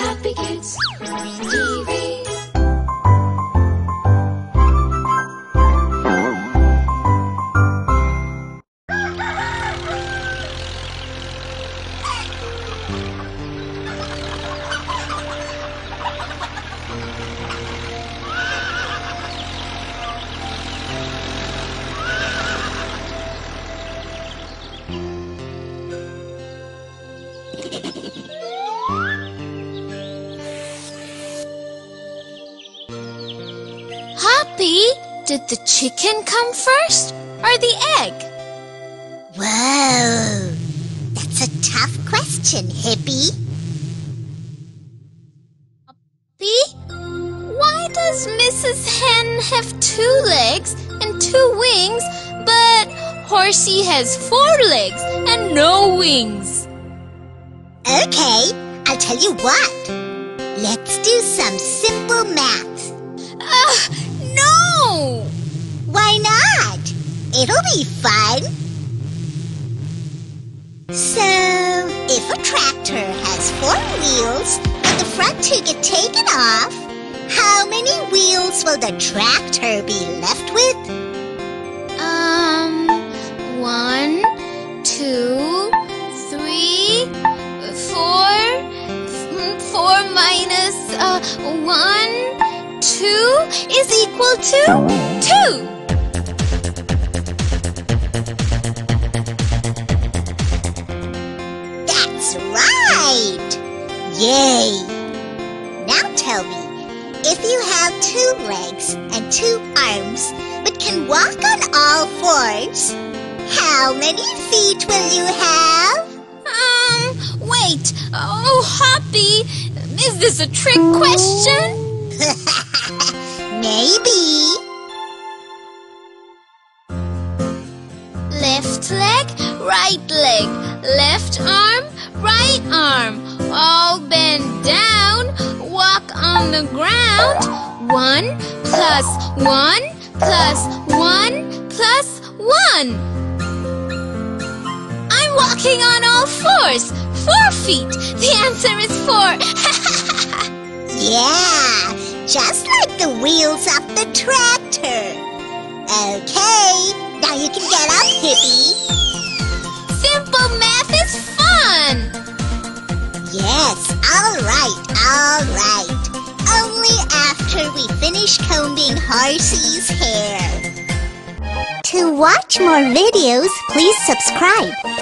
Happy Kids TV. Did the chicken come first or the egg? Whoa, that's a tough question, Hippie. Why does Mrs. Hen have 2 legs and 2 wings, but Horsey has 4 legs and no wings? Okay, I'll tell you what. Let's do some simple math. No! Why not? It'll be fun. So, if a tractor has 4 wheels and the front 2 get taken off, how many wheels will the tractor be left with? 1, 2, 3, 4. 4 minus 1, 2 is equal to 2. That's right! Yay! Now tell me, if you have 2 legs and 2 arms, but can walk on all 4s, how many feet will you have? Wait! Oh, Hoppy! Is this a trick question? Maybe. Left leg, right leg, left arm, right arm. All bend down, walk on the ground. 1 plus 1 plus 1 plus 1. I'm walking on all 4s. 4 feet. The answer is 4. Yeah, just like the wheels of the tractor. Okay, now you can get up, Hippie. Simple math is fun. Yes, all right. Only after we finish combing Horsey's hair. To watch more videos, please subscribe.